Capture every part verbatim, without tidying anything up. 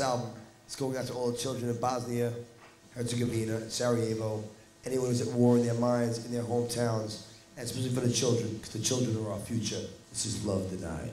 Album. It's going out to all the children in Bosnia, Herzegovina, Sarajevo, anyone who's at war in their minds, in their hometowns, and especially for the children, because the children are our future. This is Love Denied.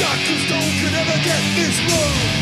Doctors don't could ever get this wrong.